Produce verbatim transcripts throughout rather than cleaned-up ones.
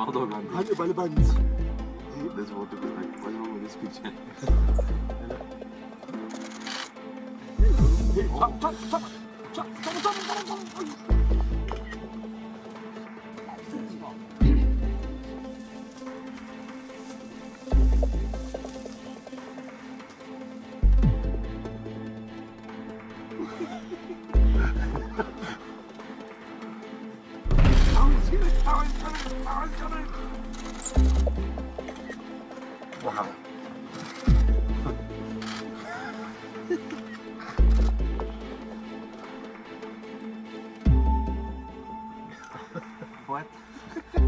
all the bandits. How do you buy the bandits? There's water behind. What's wrong with this picture? Hey, stop, stop, stop, stop, stop, stop, stop, stop. Wow. What? Oh.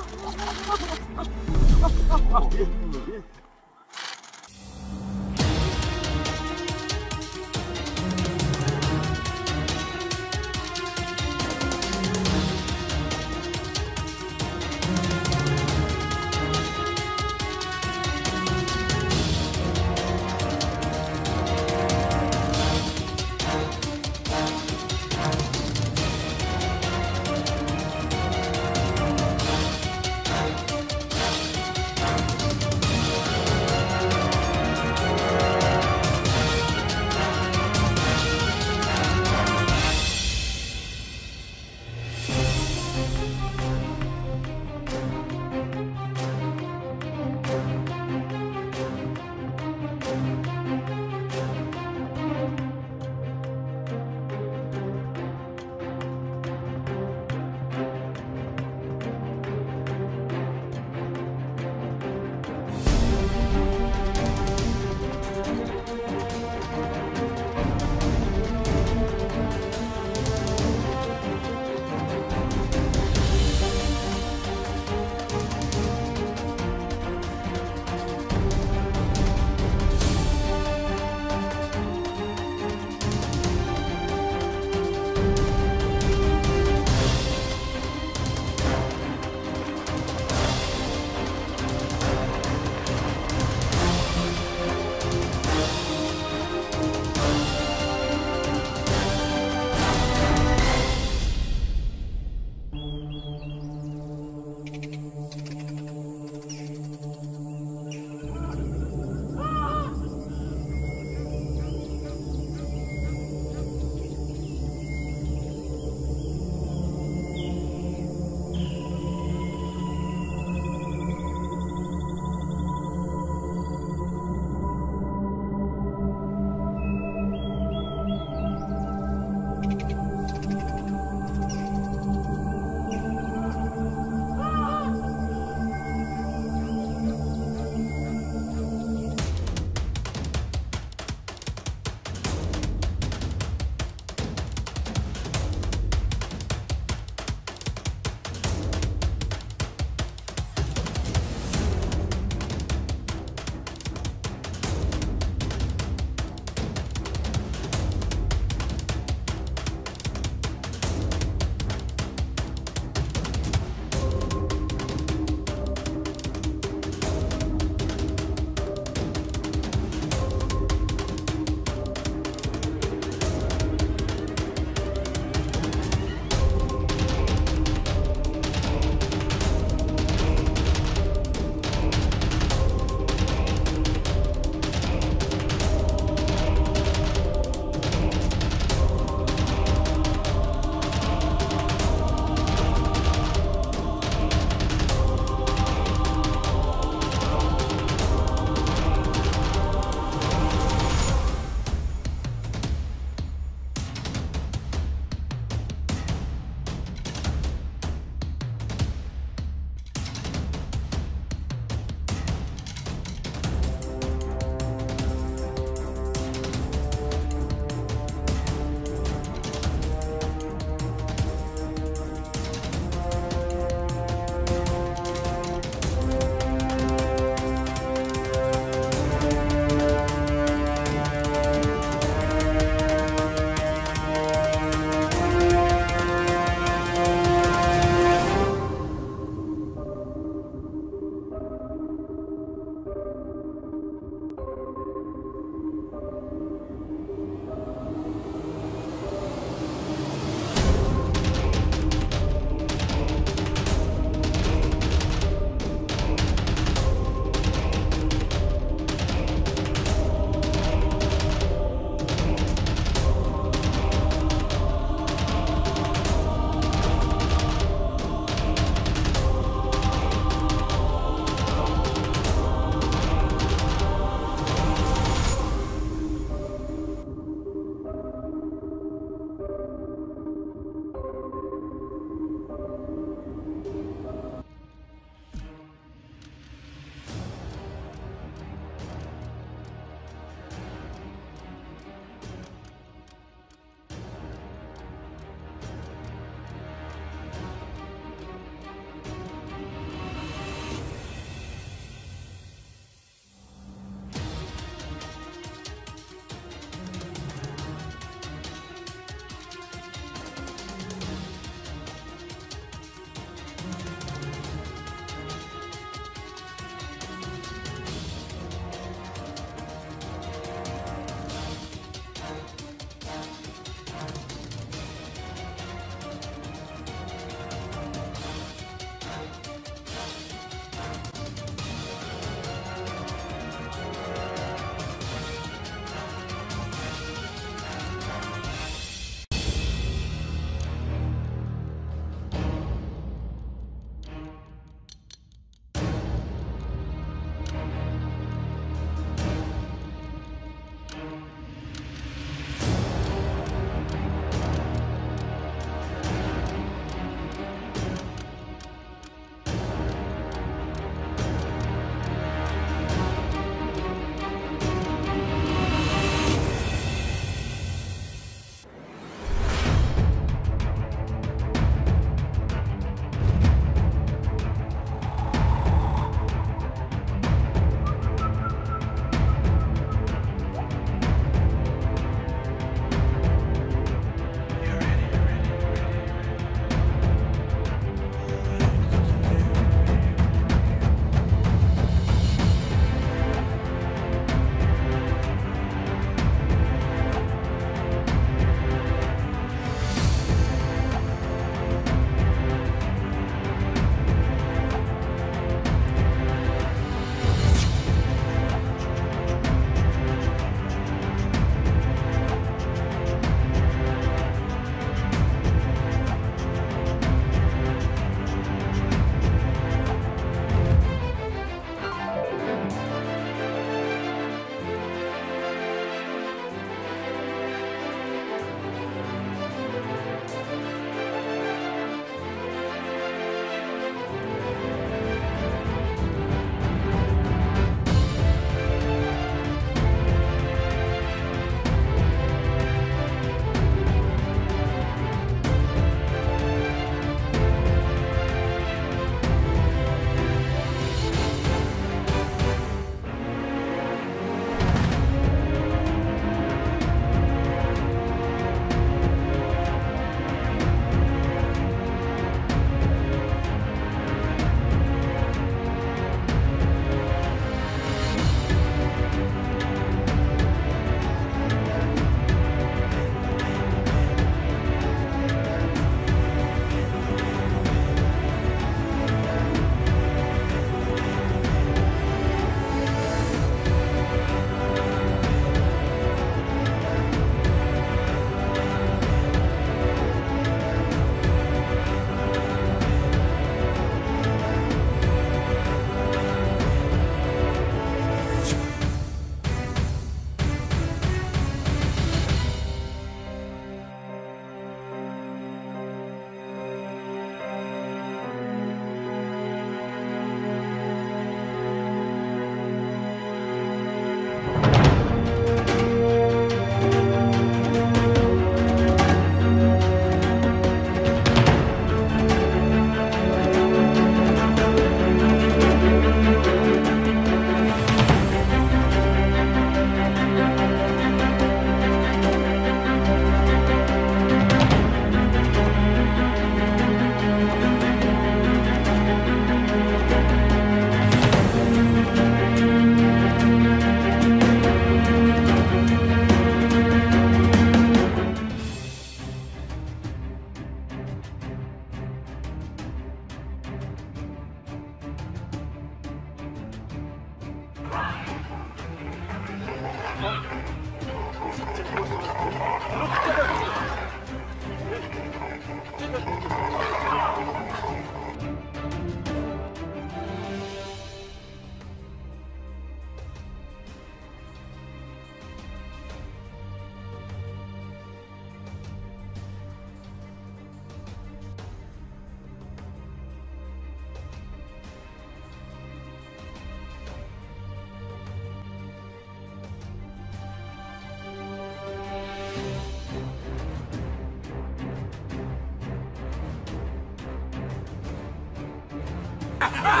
Ah!